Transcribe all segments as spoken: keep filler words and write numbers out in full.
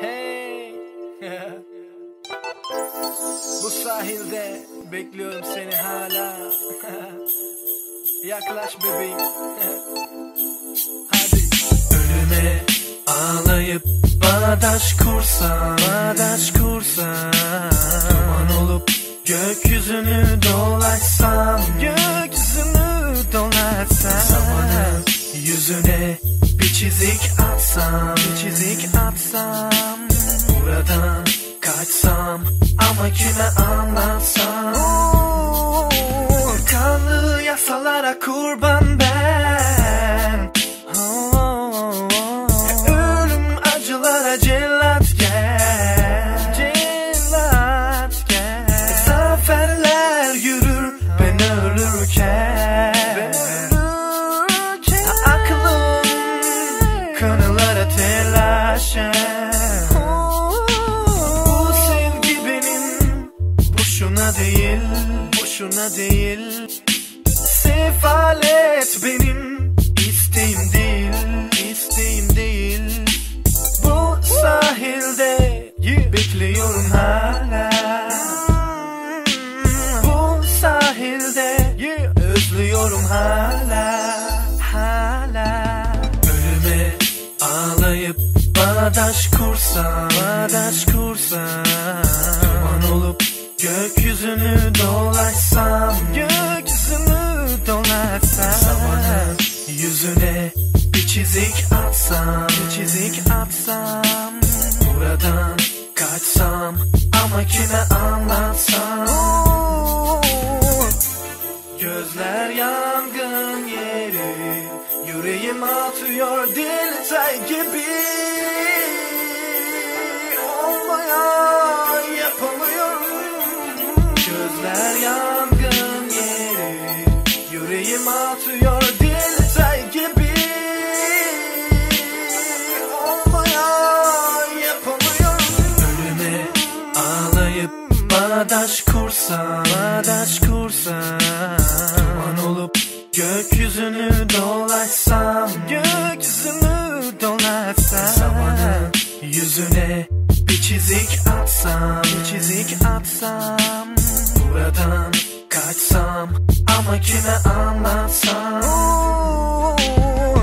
Hey. Bu sahilde bekliyorum seni hala. Yaklaş bebeğim. Hadi. Ölüme ağlayıp bağdaş kursan, bağdaş kursan, duman olup gökyüzünü dolaşsam, gökyüzünü dolaşsam, zamana yüzüne bir çizik atsam, bir çizik atsam, buradan kaçsam ama kime anlatsam, kanlı yasalara kurban ben. Değil, boşuna değil. Sefalet benim isteğim değil, isteğim değil. Bu sahilde bekliyorum hala. Bu sahilde özlüyorum hala, hala. Ölüme ağlayıp bağdaş kursan, bağdaş kursan, duman olup gökyüzünü dolaşsam, gökyüzünü dolaşsam, zamana yüzüne bir çizik atsam, bir çizik atsam, buradan kaçsam ama kime anlatsam. Gözler yangın yeri, yüreğim atıyor dil tay gibi. Olmayan yapamıyorum. Gözler yangın yeri, yüreğim atıyor dil tay gibi. Olmayan yapamıyorum. Ölüme ağlayıp bağdaş kursan, bağdaş kursan, duman olup gökyüzünü dolaşsam, gökyüzünü dolaşsam, zamana yüzüne bir çizik atsam, bir çizik atsam, buradan kaçsam ama kime anlatsam.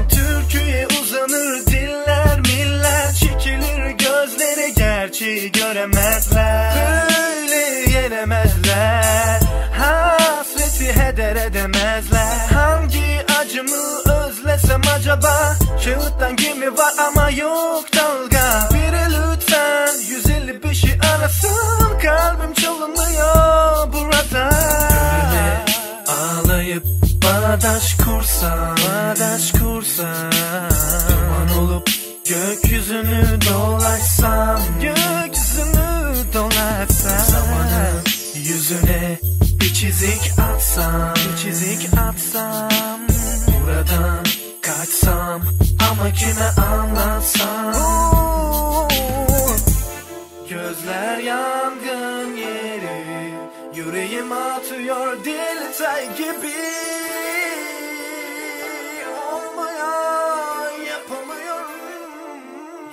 Türküye uzanır diller miller, çekilir gözleri gerçeği göremezler, böyle yenemezler, hasreti heder edemezler. Hangi acımı özlesem acaba, kağıttan gemi var ama yok dalga. Biri lütfen yüz elli bir şey arasın, kalbim çalınıyor burada. Ölüme ağlayıp bağdaş kursan, bağdaş kursan, duman olup gökyüzünü dolaşsam, gökyüzünü dolaşsam, zamana yüzüne bir çizik atsam, bir çizik atsam, buradan kaçsam ama kime anlatsam. Gözler yangın yeri, yüreğim atıyor dil tay gibi. Olmayan yapamıyorum.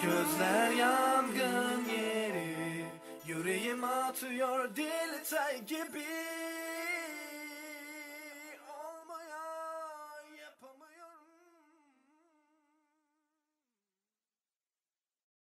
Gözler yangın yeri, yüreğim atıyor dil tay gibi.